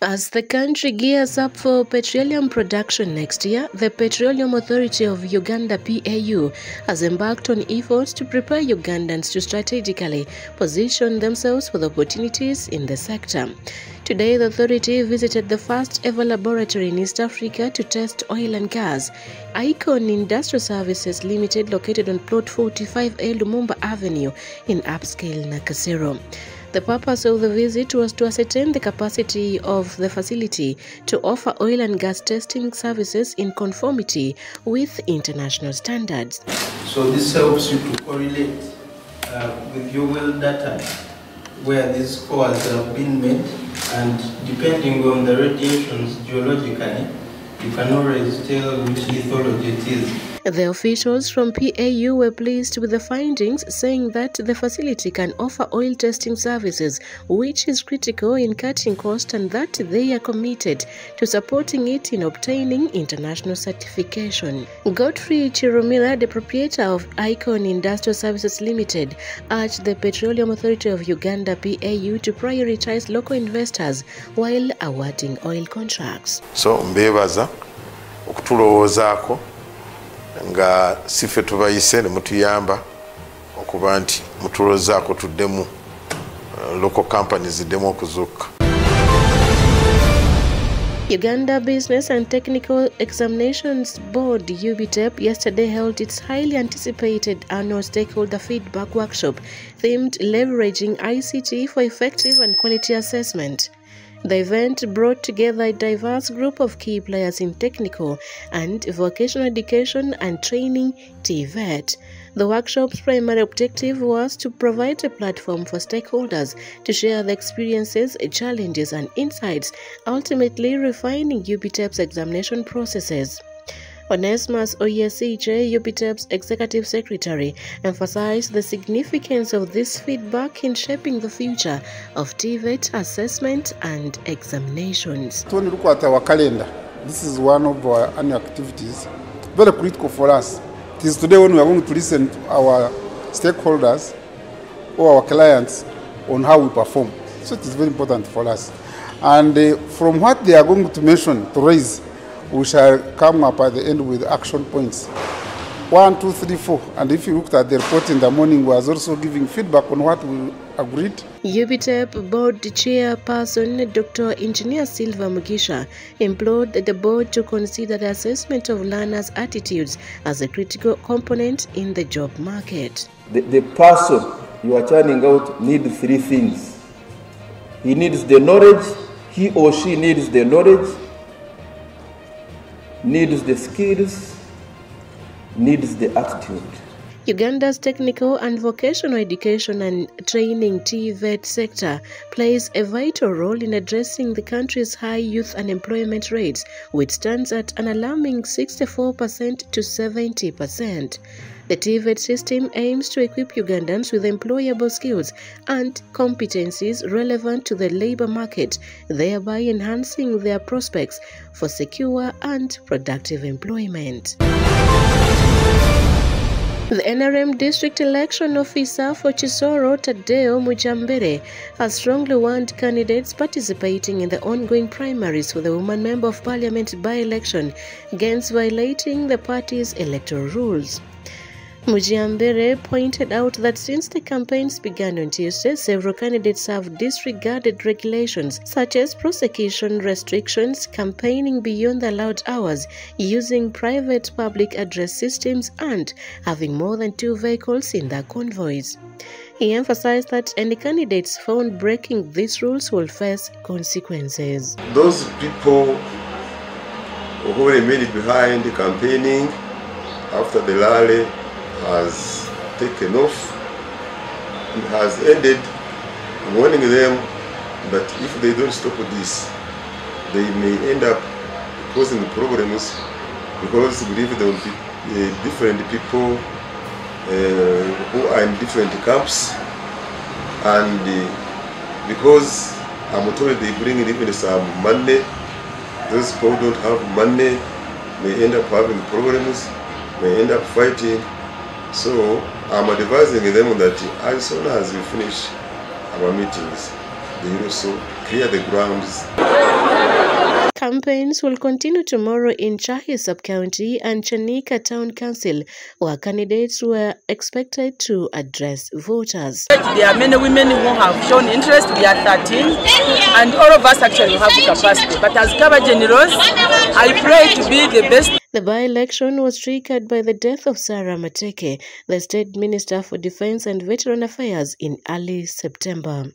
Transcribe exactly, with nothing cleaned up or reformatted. As the country gears up for petroleum production next year, the Petroleum Authority of Uganda P A U has embarked on efforts to prepare Ugandans to strategically position themselves for the opportunities in the sector. Today, the authority visited the first ever laboratory in East Africa to test oil and gas. Icon Industrial Services Limited, located on Plot forty-five A Lumumba Avenue in upscale Nakasero. The purpose of the visit was to ascertain the capacity of the facility to offer oil and gas testing services in conformity with international standards. So this helps you to correlate uh, with your well data where these cores have been made, and depending on the radiations geologically, you can always tell which lithology it is. The officials from P A U were pleased with the findings, saying that the facility can offer oil testing services, which is critical in cutting costs, and that they are committed to supporting it in obtaining international certification. Godfrey Chiromila, the proprietor of Icon Industrial Services Limited, urged the Petroleum Authority of Uganda P A U to prioritize local investors while awarding oil contracts. So, mbebaza, okutulowozaako nga sife tubayise ne mutuyamba okuba nti mutulozaako tuddemu uh, local companies demo okuzuka. Uganda Business and Technical Examinations Board U B T E P yesterday held its highly anticipated annual stakeholder feedback workshop themed Leveraging I C T for Effective and Quality Assessment. The event brought together a diverse group of key players in technical and vocational education and training T V E T. The workshop's primary objective was to provide a platform for stakeholders to share their experiences, challenges, and insights, ultimately refining U B T E P's examination processes. Onesmas O E S C J, U B T E P's Executive Secretary, emphasized the significance of this feedback in shaping the future of T V E T assessment and examinations. When you look at our calendar, this is one of our annual activities. Very critical for us. It is today when we are going to listen to our stakeholders or our clients on how we perform. So it is very important for us. And uh, from what they are going to mention, to raise, we shall come up at the end with action points. One, two, three, four. And if you looked at the report in the morning, we was also giving feedback on what we agreed. U B T E P Board Chairperson Doctor Engineer Silva Mugisha implored the board to consider the assessment of learners' attitudes as a critical component in the job market. The, the person you are churning out needs three things. He needs the knowledge, he or she needs the knowledge, needs the skills, needs the attitude. Uganda's technical and vocational education and training T V E T sector plays a vital role in addressing the country's high youth unemployment rates, which stands at an alarming sixty-four percent to seventy percent. The T V E T system aims to equip Ugandans with employable skills and competencies relevant to the labor market, thereby enhancing their prospects for secure and productive employment. The N R M district election officer for Kisoro, Tadeo Mujambere, has strongly warned candidates participating in the ongoing primaries for the Woman Member of Parliament by-election against violating the party's electoral rules. Mujambere pointed out that since the campaigns began on Tuesday, several candidates have disregarded regulations such as prosecution restrictions, campaigning beyond the allowed hours, using private public address systems, and having more than two vehicles in their convoys. He emphasized that any candidates found breaking these rules will face consequences. Those people who were immediately behind the campaigning after the rally has taken off and has ended, warning them that if they don't stop this, they may end up causing problems, because we believe there will be uh, different people uh, who are in different camps, and uh, because I'm told they bring in even some money, those people don't have money, may end up having problems, may end up fighting. So I'm advising them that as soon as we finish our meetings, they also clear the grounds. Campaigns will continue tomorrow in Chahi Sub-County and Chanika Town Council, where candidates were expected to address voters. There are many women who have shown interest. We are thirteen, and all of us actually have the capacity. But as Governor General, I pray to be the best. The by-election was triggered by the death of Sarah Mateke, the State Minister for Defense and Veteran Affairs, in early September.